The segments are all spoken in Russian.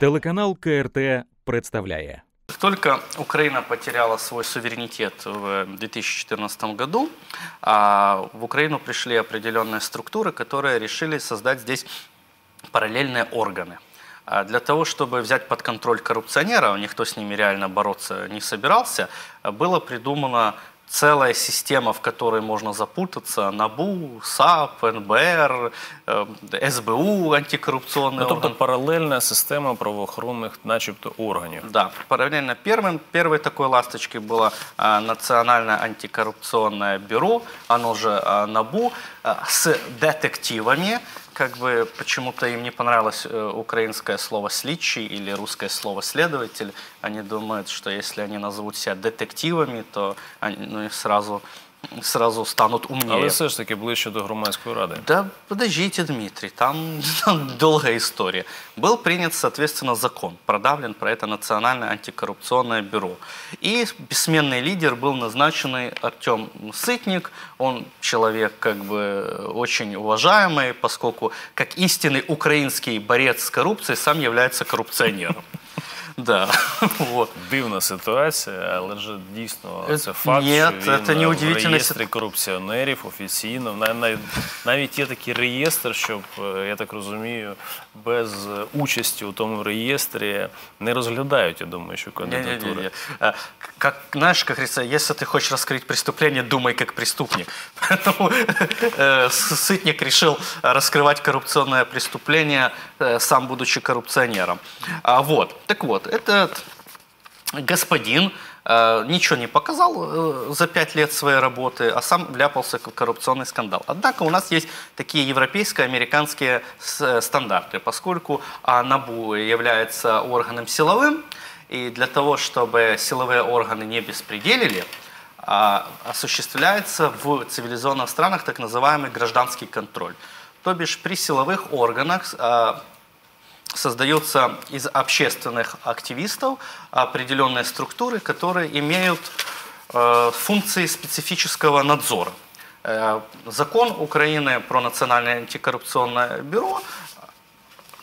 Телеканал КРТ представляє. Как только Украина потеряла свой суверенитет в 2014 году, в Украину пришли определенные структуры, которые решили создать здесь параллельные органы. Для того, чтобы взять под контроль коррупционера, никто с ними реально бороться не собирался, было придумано целая система, в которой можно запутаться: НАБУ, САП, НБР, СБУ, антикоррупционный орган. Тобто параллельная система правоохранных, начебто, органов. Да, параллельно первой такой ласточкой было Национальное антикоррупционное бюро, оно же НАБУ, с детективами. Как бы почему-то им не понравилось украинское слово «сличий» или русское слово «следователь». Они думают, что если они назовут себя детективами, то они сразу станут умнее. Але все ж таки ближе до Громадской Рады. Да подождите, Дмитрий, там долгая история. Был принят, соответственно, закон, продавлен про это Национальное антикоррупционное бюро. И бессменный лидер был назначенный Артем Сытник. Он человек как бы очень уважаемый, поскольку как истинный украинский борец с коррупцией сам является коррупционером. Да. Вот. Дивна ситуация, але же действительно це факт. Нет, это не удивительно. Реестри коррупционеров официально, навіть є такий реєстр, щоб, я так розумію, без участі у тому реєстрі не розглядають, я думаю, що кандидатури. Не. Как, знаешь, как говорится, если ты хочешь раскрыть преступление, думай как преступник. Поэтому Сытник решил раскрывать коррупционное преступление, сам будучи коррупционером. Так вот, этот господин ничего не показал за 5 лет своей работы, а сам вляпался в коррупционный скандал. Однако у нас есть такие европейские, американские стандарты, поскольку НАБУ является органом силовым, и для того, чтобы силовые органы не беспределили, осуществляется в цивилизованных странах так называемый гражданский контроль. То бишь при силовых органах создаются из общественных активистов определенные структуры, которые имеют функции специфического надзора. Закон Украины про Национальное антикоррупционное бюро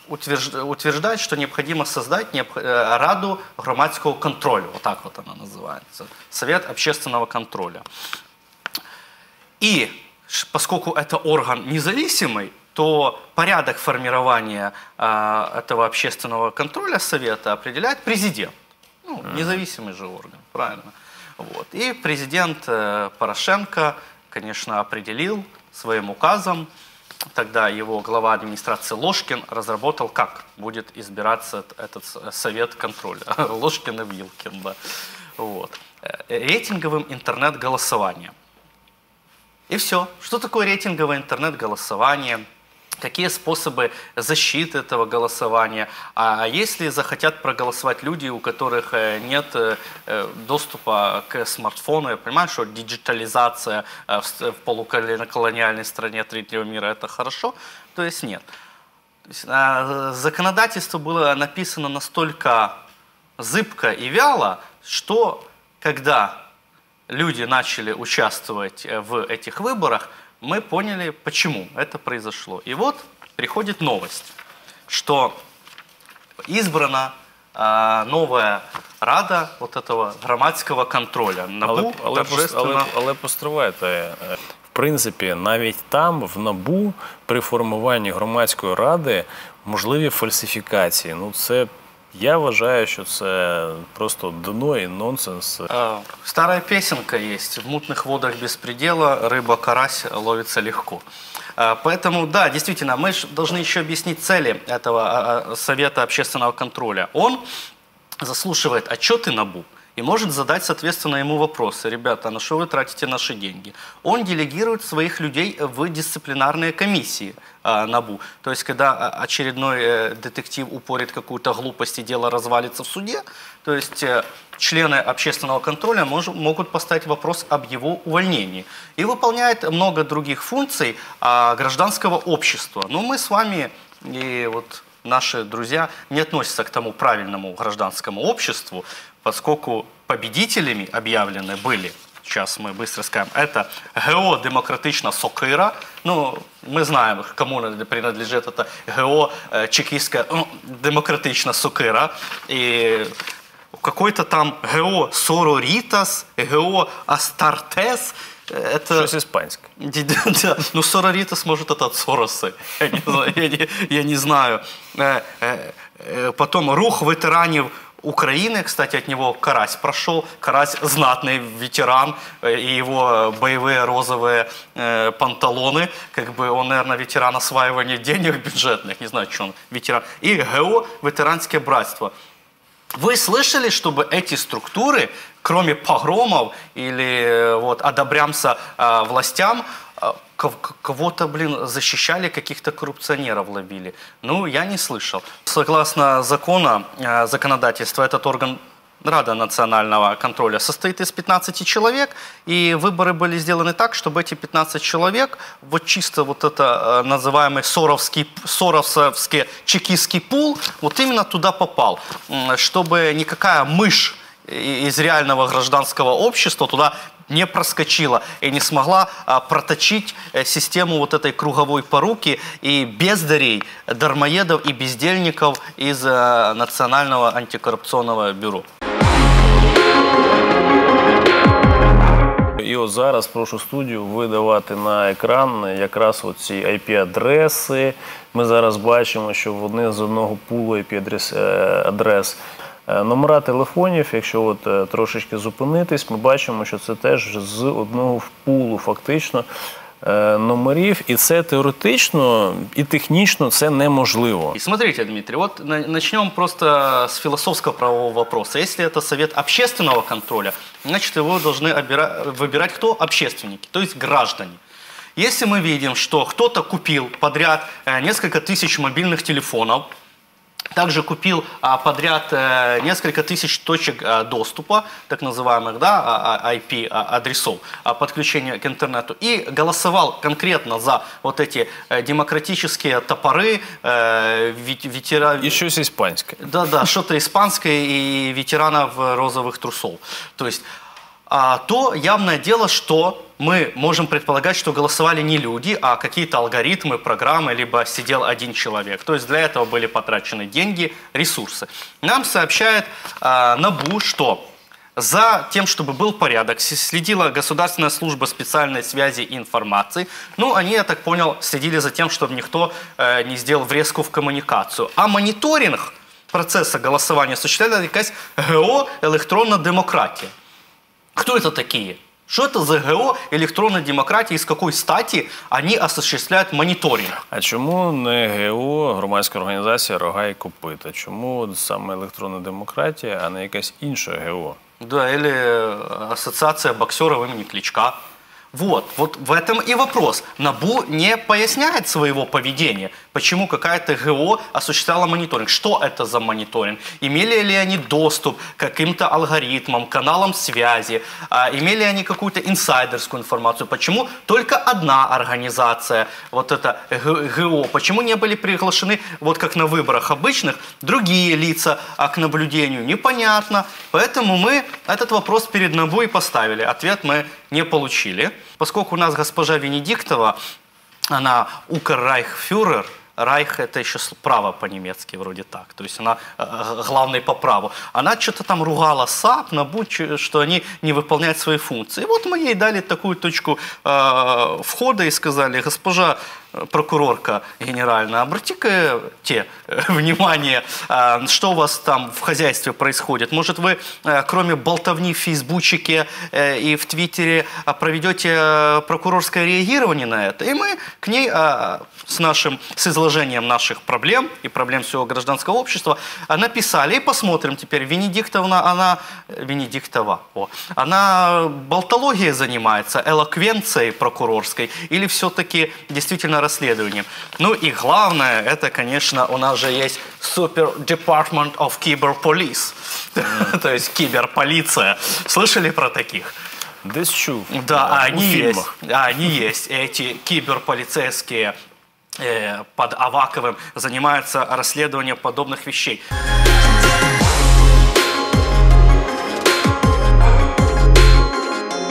утверждает, что необходимо создать Раду громадского контроля, вот так вот она называется, Совет общественного контроля. И поскольку это орган независимый, то порядок формирования этого общественного контроля совета определяет президент. Ну, независимый же орган, правильно. Вот. И президент Порошенко, конечно, определил своим указом, тогда его глава администрации Ложкин разработал, как будет избираться этот совет контроля. Ложкин и Вилкин, да. Вот. Рейтинговым интернет-голосованием. И все. Что такое рейтинговое интернет-голосование? Какие способы защиты этого голосования? А если захотят проголосовать люди, у которых нет доступа к смартфону? Я понимаю, что диджитализация в полуколониальной стране третьего мира – это хорошо, то есть нет. То есть законодательство было написано настолько зыбко и вяло, что когда люди начали участвовать в этих выборах, мы поняли, почему это произошло. И вот приходит новость, что избрана новая рада вот этого громадского контроля. НАБУ але постривайте. В принципі, навіть там, в НАБУ, при формуванні громадської ради можливі фальсифікації. Ну, це, я вважаю, що це просто дно і нонсенс. Стара пісенька є. В мутних водах безпреділа риба карась ловиться легко. Поэтому, да, действительно, мы должны еще объяснить цели этого Совета общественного контроля. Он заслушивает отчеты НАБУ и может задать, соответственно, ему вопросы. Ребята, на что вы тратите наши деньги? Он делегирует своих людей в дисциплинарные комиссии НАБУ. То есть, когда очередной детектив упорит какую-то глупость и дело развалится в суде, то есть члены общественного контроля могут поставить вопрос об его увольнении. И выполняет много других функций гражданского общества. Но мы с вами и вот наши друзья не относятся к тому правильному гражданскому обществу, поскольку победителями объявлены были сейчас мы быстро скажем, это ГО «Демократична Сокыра». Ну, мы знаем, кому принадлежит это ГО «Чекистская Демократична Сокыра». И какой-то там ГО «Сороритас», ГО «Астартес». Это... Что-то испанское. Да, ну, Сороритас, может, это от Соросы. Я не знаю. Потом рух ветеранов Украины, кстати, от него Карась прошел. Карась знатный ветеран, и его боевые розовые панталоны. Как бы он, наверное, ветеран осваивания денег бюджетных. Не знаю, что он ветеран. И ГО «Ветеранское братство». Вы слышали, чтобы эти структуры, кроме погромов или вот одобрямся властям, кого-то, блин, защищали, каких-то коррупционеров ловили? Ну, я не слышал. Согласно законодательству, этот орган Рада национального контроля состоит из 15 человек, и выборы были сделаны так, чтобы эти 15 человек, вот чисто вот это называемый соровский чекистский пул, вот именно туда попал, чтобы никакая мышь из реального гражданского общества туда не проскочила и не смогла проточить систему вот этой круговой поруки и бездарей, дармоедов и бездельников из Национального антикоррупционного бюро. І от зараз прошу студію видавати на екран якраз оці IP-адреси. Ми зараз бачимо, що вони з одного пулу IP-адрес. Номера телефонів, якщо от трошечки зупинитись, ми бачимо, що це теж з одного пулу фактично номерів. І це теоретично і технічно це неможливо. Смотрите, Дмитрий, вот начнем просто с философского правового вопроса. Если это совет общественного контроля, значит его должны выбирать кто? Общественники, то есть граждане. Если мы видим, что кто-то купил подряд несколько тысяч мобильных телефонов, также купил подряд несколько тысяч точек доступа, так называемых, да, IP-адресов, подключения к интернету, и голосовал конкретно за вот эти демократические топоры, ветераны... И что-то испанское. Да-да, что-то испанское и ветеранов розовых трусов. То есть, то явное дело, что... мы можем предполагать, что голосовали не люди, а какие-то алгоритмы, программы, либо сидел один человек. То есть для этого были потрачены деньги, ресурсы. Нам сообщает НАБУ, что за тем, чтобы был порядок, следила Государственная служба специальной связи и информации. Ну, они, я так понял, следили за тем, чтобы никто не сделал врезку в коммуникацию. А мониторинг процесса голосования осуществляет якась ГО «Электронная демократия». Кто это такие? Что это за ГО «Электронная демократия» и с какой стати они осуществляют мониторинг? А чему не ГО «Громадская организация Рога и Копыта»? Чему самая «Электронная демократия», а не якась инша ГО? Да, или ассоциация боксеров имени Кличка. Вот в этом и вопрос. НАБУ не поясняет своего поведения, почему какая-то ГО осуществляла мониторинг. Что это за мониторинг? Имели ли они доступ к каким-то алгоритмам, каналам связи? Имели ли они какую-то инсайдерскую информацию? Почему только одна организация, вот это ГО, почему не были приглашены, вот как на выборах обычных, другие лица к наблюдению? Непонятно. Поэтому мы этот вопрос перед НАБУ и поставили. Ответ мы не получили. Поскольку у нас госпожа Венедиктова, она укррайхфюрер, райх это еще право по-немецки вроде так, то есть она главный по праву, она что-то там ругала САП, НАБУ, что они не выполняют свои функции. И вот мы ей дали такую точку входа и сказали: госпожа прокурорка генеральная, обратите внимание, что у вас там в хозяйстве происходит. Может, вы, кроме болтовни в Фейсбучике и в Твиттере, проведете прокурорское реагирование на это? И мы к ней с изложением наших проблем и проблем всего гражданского общества написали. И посмотрим теперь. Венедиктова, она болтологией занимается, элоквенцией прокурорской или все-таки действительно расследованием. Ну и главное, это, конечно, у нас же есть Super Department of Cyber Police, то есть киберполиция. Слышали про таких? Десь чув. Да, они есть. Эти киберполицейские под Аваковым занимаются расследованием подобных вещей.